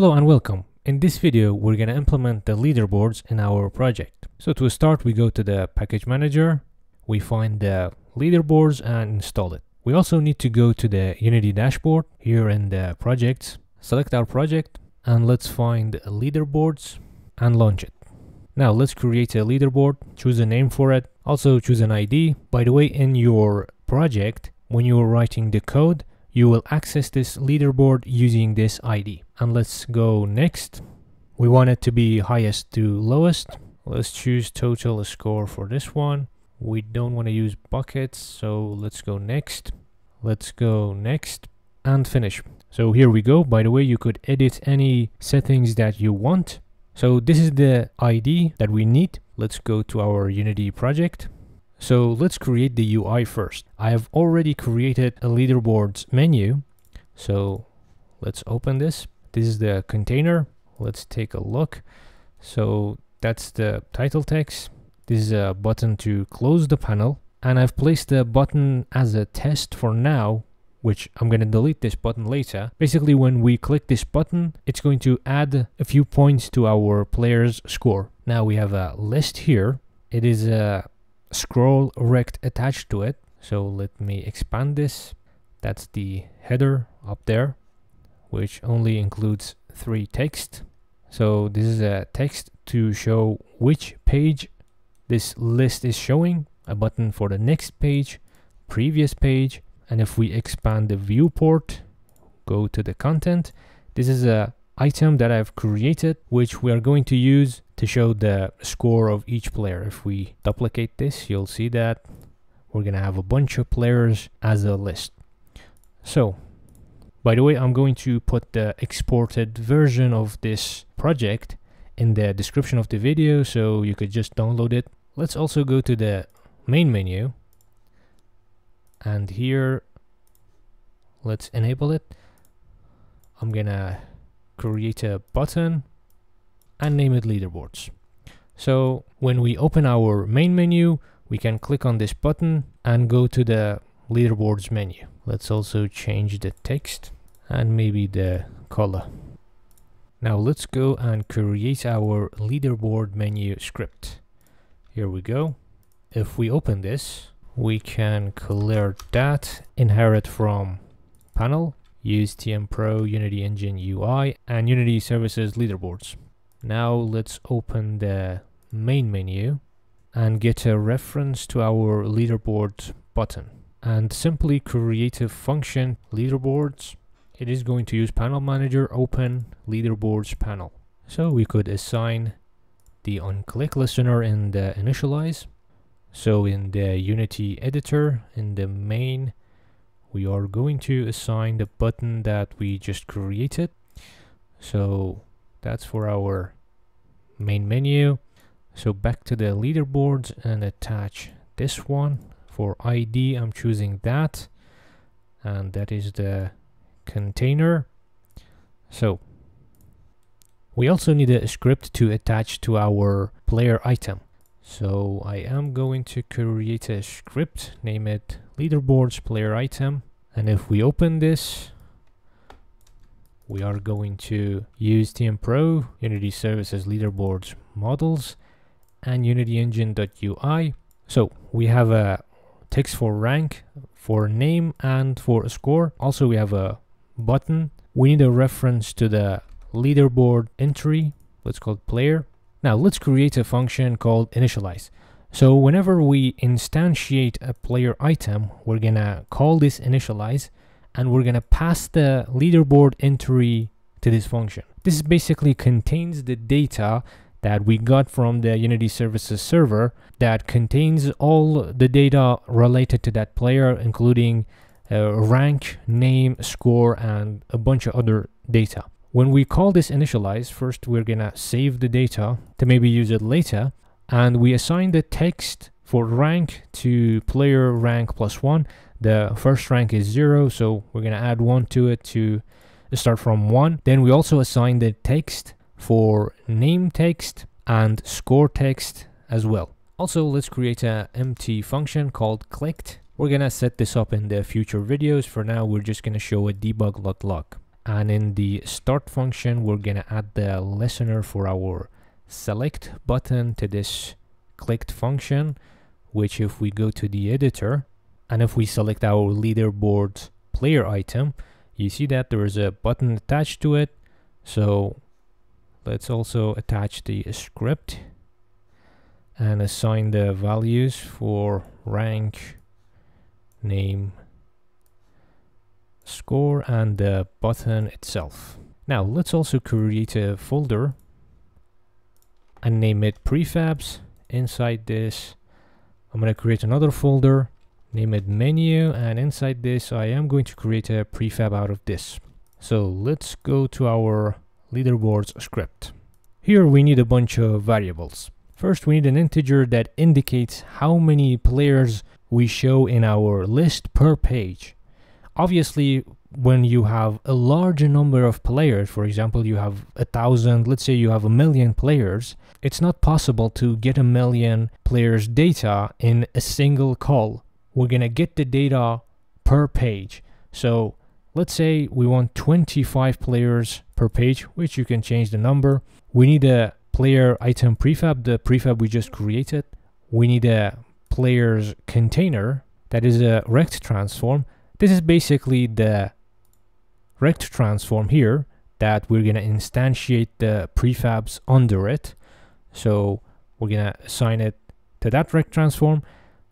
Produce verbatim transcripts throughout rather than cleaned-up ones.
Hello and welcome. In this video, we're going to implement the leaderboards in our project. So to start, we go to the package manager, we find the leaderboards and install it. We also need to go to the Unity dashboard here in the projects, select our project, and let's find leaderboards and launch it. Now let's create a leaderboard, choose a name for it, also choose an I D. By the way, in your project, when you're writing the code, you will access this leaderboard using this I D. And let's go next. We want it to be highest to lowest. Let's choose total score for this one. We don't want to use buckets, so let's go next. Let's go next and finish. So here we go. By the way, you could edit any settings that you want. So this is the I D that we need. Let's go to our Unity project. So let's create the U I first. I have already created a leaderboards menu. So let's open this. This is the container. Let's take a look. So that's the title text. This is a button to close the panel. And I've placed the button as a test for now, which I'm going to delete this button later. Basically, when we click this button, it's going to add a few points to our player's score. Now we have a list here. It is a scroll rect attached to it. So let me expand this. That's the header up there, which only includes three text. So this is a text to show which page this list is showing, a button for the next page, previous page. And if we expand the viewport, go to the content, this is a item that I've created, which we are going to use to show the score of each player. If we duplicate this, you'll see that we're going to have a bunch of players as a list. So, by the way, I'm going to put the exported version of this project in the description of the video, so you could just download it. Let's also go to the main menu, and here, let's enable it. I'm gonna create a button and name it leaderboards. So when we open our main menu, we can click on this button and go to the leaderboards menu. Let's also change the text and maybe the color. Now let's go and create our leaderboard menu script. Here we go. If we open this, we can clear that, inherit from panel, use T M Pro, Unity Engine U I, and Unity Services Leaderboards. Now let's open the main menu and get a reference to our leaderboard button. And simply create a function, leaderboards. It is going to use PanelManager, open leaderboards panel. So we could assign the onClick listener in the initialize. So in the Unity editor, in the main, we are going to assign the button that we just created. So that's for our main menu. So back to the leaderboards and attach this one. For I D, I'm choosing that. And that is the container. So we also need a script to attach to our player item. So I am going to create a script, name it Leaderboards Player Item, and if we open this, we are going to use T M Pro, Unity Services Leaderboards Models, and Unity Engine.ui. So we have a text for rank, for name, and for score. Also, we have a button. We need a reference to the leaderboard entry. Let's call it player. Now let's create a function called initialize. So whenever we instantiate a player item, we're gonna call this initialize and we're gonna pass the leaderboard entry to this function. This basically contains the data that we got from the Unity Services server that contains all the data related to that player, including uh, rank, name, score, and a bunch of other data. When we call this initialize, first we're gonna save the data to maybe use it later, and we assign the text for rank to player rank plus one. The first rank is zero, so we're gonna add one to it to start from one. Then we also assign the text for name text and score text as well. Also, let's create an empty function called clicked. We're gonna set this up in the future videos. For now, we're just gonna show a debug.log. And in the start function, we're gonna add the listener for our select button to this clicked function, which if we go to the editor, and if we select our leaderboard player item, you see that there is a button attached to it. So let's also attach the script and assign the values for rank, name, score, and the button itself. Now let's also create a folder and name it prefabs. Inside this, I'm going to create another folder, name it menu, and inside this I am going to create a prefab out of this. So let's go to our leaderboards script. Here we need a bunch of variables. First, we need an integer that indicates how many players we show in our list per page. Obviously, when you have a large number of players, for example, you have a thousand, let's say you have a million players, it's not possible to get a million players data in a single call. We're gonna get the data per page. So let's say we want twenty-five players per page, which you can change the number. We need a player item prefab, the prefab we just created. We need a players container that is a rect transform. This is basically the rect transform here that we're gonna instantiate the prefabs under it. So we're gonna assign it to that rect transform.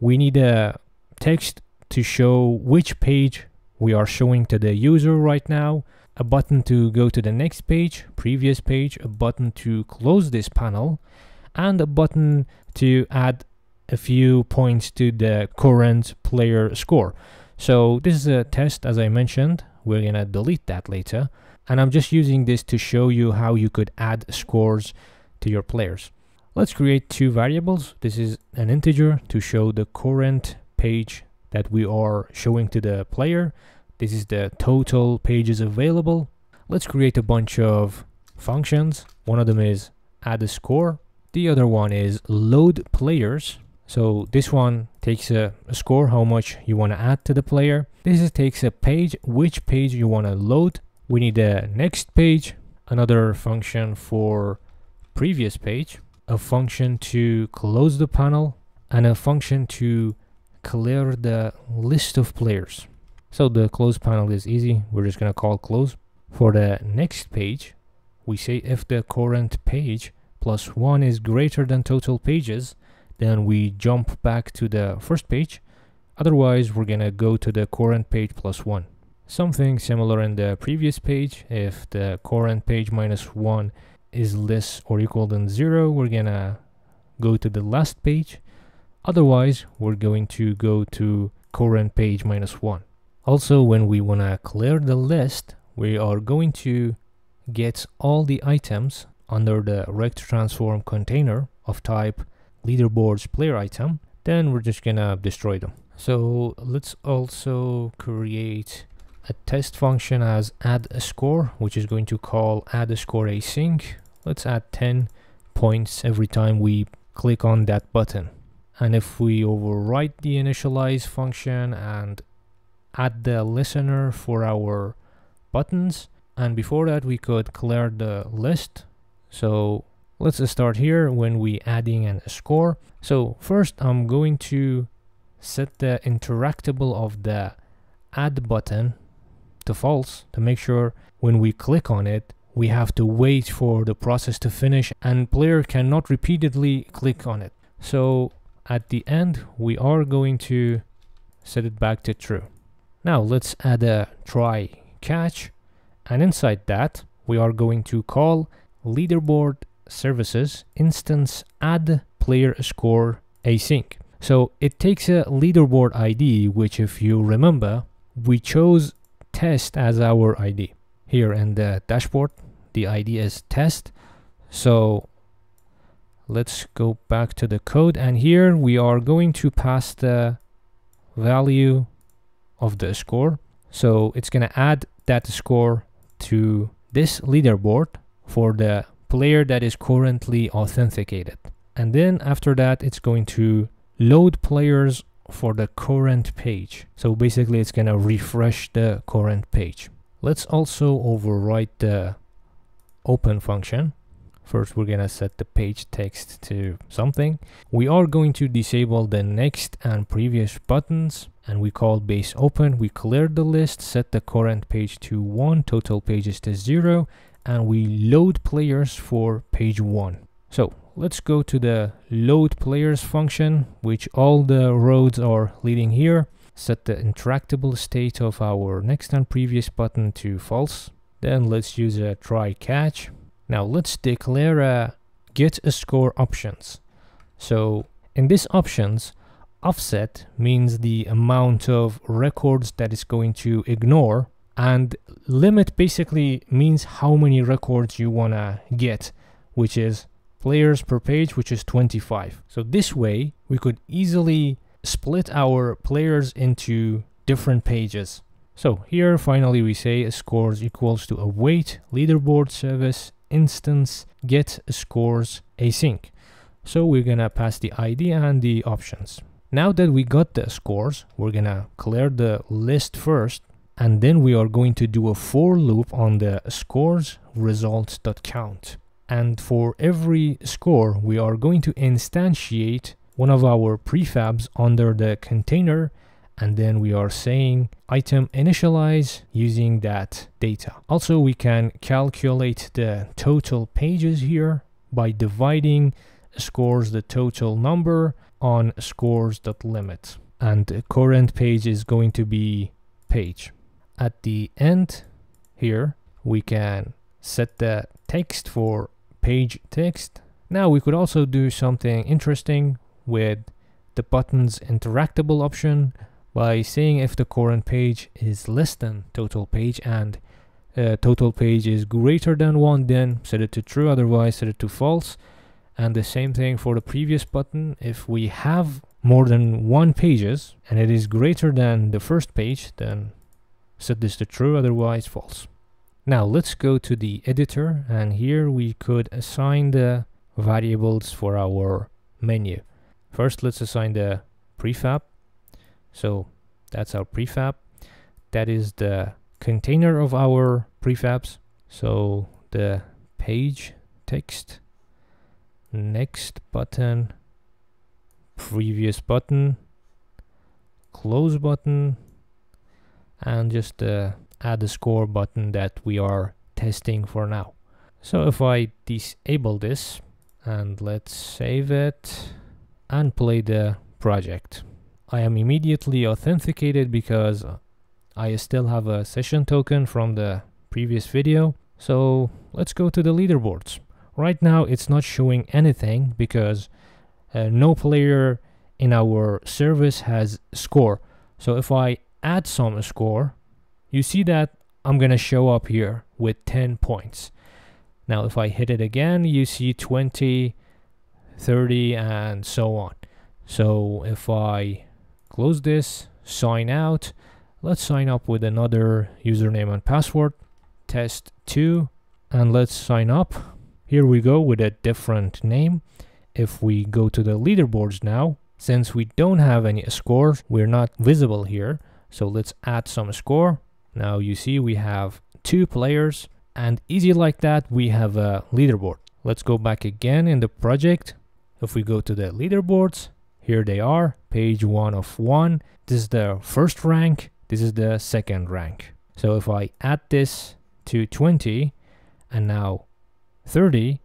We need a text to show which page we are showing to the user right now, a button to go to the next page, previous page, a button to close this panel, and a button to add a few points to the current player score. So this is a test, as I mentioned. We're gonna delete that later, and I'm just using this to show you how you could add scores to your players. Let's create two variables. This is an integer to show the current page that we are showing to the player. This is the total pages available. Let's create a bunch of functions. One of them is add a score. The other one is load players. So this one takes a, a score, how much you want to add to the player. This is, takes a page, which page you want to load. We need a next page, another function for previous page, a function to close the panel, and a function to clear the list of players. So the close panel is easy. We're just going to call close. For the next page, we say if the current page plus one is greater than total pages, then we jump back to the first page. Otherwise, we're going to go to the current page plus one. Something similar in the previous page. If the current page minus one is less or equal than zero, we're going to go to the last page. Otherwise, we're going to go to current page minus one. Also, when we want to clear the list, we are going to get all the items under the rect transform container of type leaderboards player item. Then we're just gonna destroy them. So let's also create a test function as add a score, which is going to call add score async. Let's add ten points every time we click on that button. And if we overwrite the initialize function and add the listener for our buttons, and before that we could clear the list. So let's start here when we adding an score. So first I'm going to set the interactable of the add button to false to make sure when we click on it, we have to wait for the process to finish and player cannot repeatedly click on it. So at the end, we are going to set it back to true. Now let's add a try catch, and inside that we are going to call leaderboard services instance add player score async. So it takes a leaderboard I D, which if you remember, we chose test as our I D. Here in the dashboard, the I D is test. So let's go back to the code, and here we are going to pass the value of the score. So it's going to add that score to this leaderboard for the player that is currently authenticated. And then after that, it's going to load players for the current page. So basically it's going to refresh the current page. Let's also override the open function. First, we're gonna set the page text to something. We are going to disable the next and previous buttons, and we call base open. We cleared the list, set the current page to one, total pages to zero, and we load players for page one. So let's go to the load players function, which all the roads are leading here. Set the intractable state of our next and previous button to false. Then let's use a try catch. Now let's declare a get a score options. So in this options, offset means the amount of records that is going to ignore, and limit basically means how many records you wanna get, which is players per page, which is twenty-five. So this way we could easily split our players into different pages. So here finally we say scores equals to await leaderboard service instance get scores async. So we're gonna pass the I D and the options. Now that we got the scores, we're gonna clear the list first, and then we are going to do a for loop on the scores results.count. And for every score, we are going to instantiate one of our prefabs under the container, and then we are saying item initialize using that data. Also, we can calculate the total pages here by dividing scores the total number on scores.limit, and the current page is going to be page. At the end here, we can set the text for page text. Now we could also do something interesting with the buttons interactable option by saying if the current page is less than total page and uh, total page is greater than one, then set it to true, otherwise set it to false. And the same thing for the previous button. If we have more than one pages and it is greater than the first page, then set this to true, otherwise false. Now let's go to the editor, and here we could assign the variables for our menu. First, let's assign the prefab. So that's our prefab. That is the container of our prefabs. So the page text, next button, previous button, close button, and just the add a score button that we are testing for now. So if I disable this, and let's save it and play the project, I am immediately authenticated because I still have a session token from the previous video. So let's go to the leaderboards. Right now it's not showing anything because uh, no player in our service has score. So if I add some score, you see that I'm gonna show up here with ten points. Now if I hit it again, you see twenty, thirty, and so on. So if I close this, sign out, let's sign up with another username and password, test two, and let's sign up. Here we go with a different name. If we go to the leaderboards now, since we don't have any scores, we're not visible here. So let's add some score. Now you see we have two players, and easy like that, we have a leaderboard. Let's go back again in the project. If we go to the leaderboards, here they are, page one of one. This is the first rank, this is the second rank. So if I add this to twenty, and now thirty,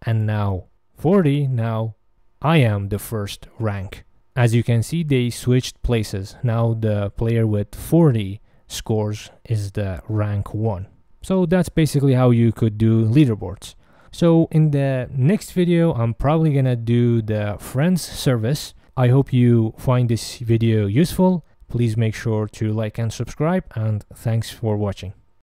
and now forty, now I am the first rank. As you can see, they switched places. Now the player with forty scores is the rank one. So that's basically how you could do leaderboards. So in the next video, I'm probably gonna do the friends service. I hope you find this video useful. Please make sure to like and subscribe, and thanks for watching.